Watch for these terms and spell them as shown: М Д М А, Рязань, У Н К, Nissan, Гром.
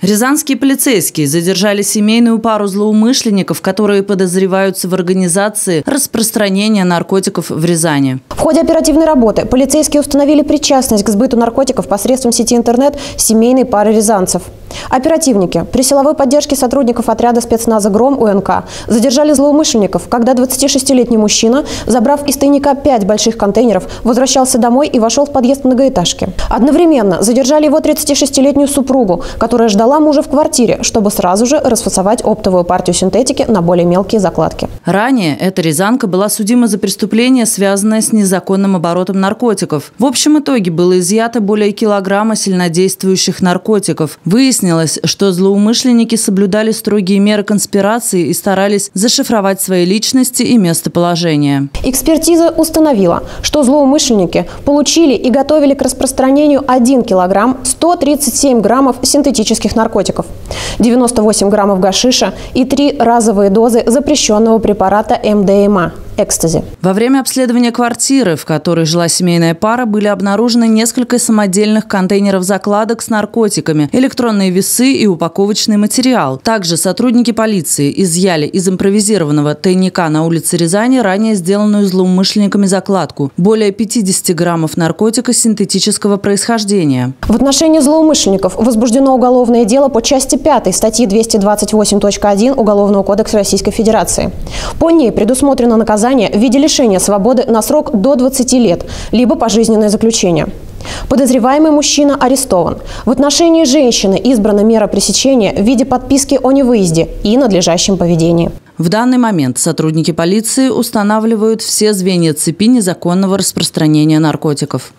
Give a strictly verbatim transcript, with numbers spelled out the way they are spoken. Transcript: Рязанские полицейские задержали семейную пару злоумышленников, которые подозреваются в организации распространения наркотиков в Рязани. В ходе оперативной работы полицейские установили причастность к сбыту наркотиков посредством сети интернет семейной пары рязанцев. Оперативники при силовой поддержке сотрудников отряда спецназа «Гром» У Н К задержали злоумышленников, когда двадцатишестилетний мужчина, забрав из тайника пять больших контейнеров, возвращался домой и вошел в подъезд многоэтажки. Одновременно задержали его тридцатишестилетнюю супругу, которая ждала мужа в квартире, чтобы сразу же расфасовать оптовую партию синтетики на более мелкие закладки. Ранее эта рязанка была судима за преступление, связанное с незаконным оборотом наркотиков. В общем итоге было изъято более килограмма сильнодействующих наркотиков. Выяснилось, что злоумышленники соблюдали строгие меры конспирации и старались зашифровать свои личности и местоположение. Экспертиза установила, что злоумышленники получили и готовили к распространению один килограмм сто тридцать семь граммов синтетических наркотиков, девяносто восемь граммов гашиша и три разовые дозы запрещенного препарата М Д М А. Экстази. Во время обследования квартиры, в которой жила семейная пара, были обнаружены несколько самодельных контейнеров закладок с наркотиками, электронные весы и упаковочный материал. Также сотрудники полиции изъяли из импровизированного тайника на улице Рязани ранее сделанную злоумышленниками закладку. Более пятидесяти граммов наркотика синтетического происхождения. В отношении злоумышленников возбуждено уголовное дело по части пятой статьи двести двадцать восемь точка один Уголовного кодекса Российской Федерации. По ней предусмотрено наказание в виде лишения свободы на срок до двадцати лет, либо пожизненное заключение. Подозреваемый мужчина арестован. В отношении женщины избрана мера пресечения в виде подписки о невыезде и надлежащем поведении. В данный момент сотрудники полиции устанавливают все звенья цепи незаконного распространения наркотиков.